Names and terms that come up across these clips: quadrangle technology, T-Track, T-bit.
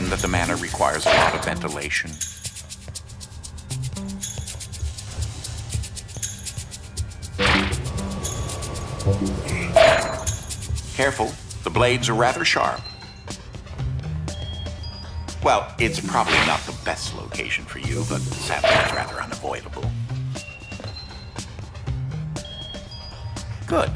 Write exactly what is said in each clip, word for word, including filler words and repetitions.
mentioned that the manor requires a lot of ventilation. Careful, the blades are rather sharp. Well, it's probably not the best location for you, but sadly it's rather unavoidable. Good.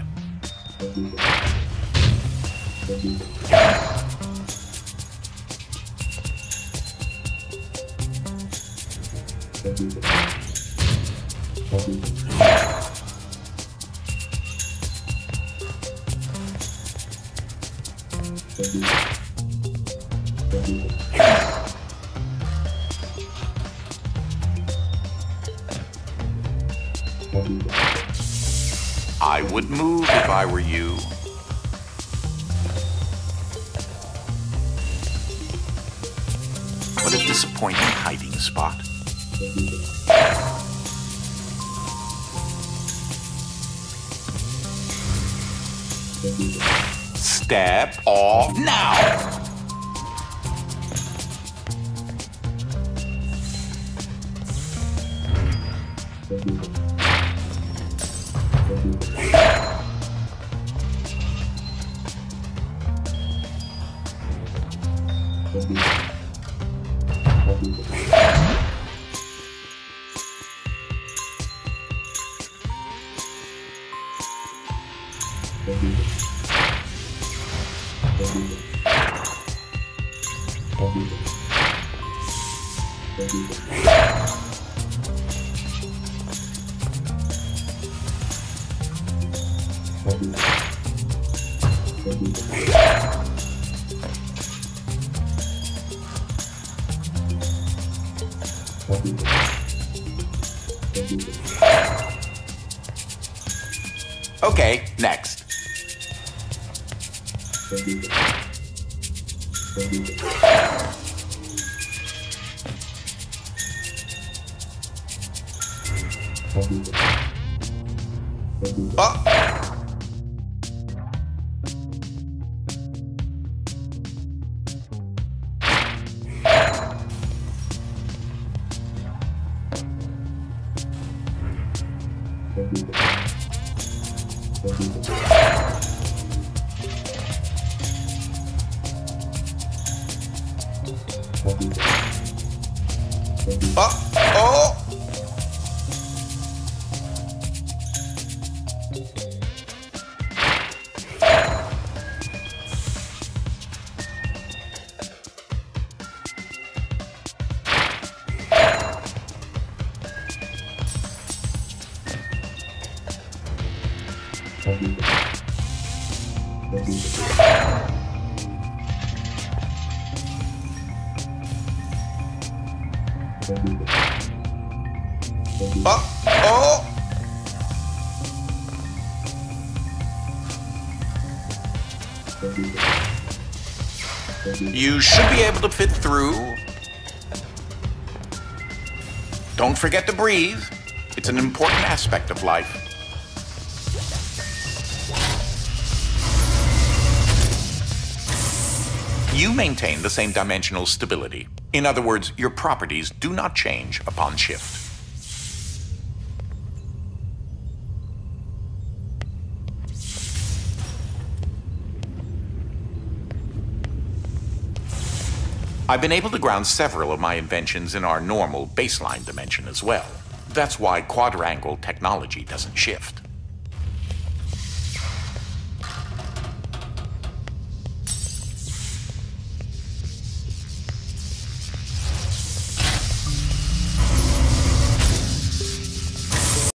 I would move if I were you. What a disappointing hiding spot. Step off now! Okay, next. Oh! Oh! Oh! You should be able to fit through. Don't forget to breathe. It's an important aspect of life. You maintain the same dimensional stability. In other words, your properties do not change upon shift. I've been able to ground several of my inventions in our normal baseline dimension as well. That's why quadrangle technology doesn't shift.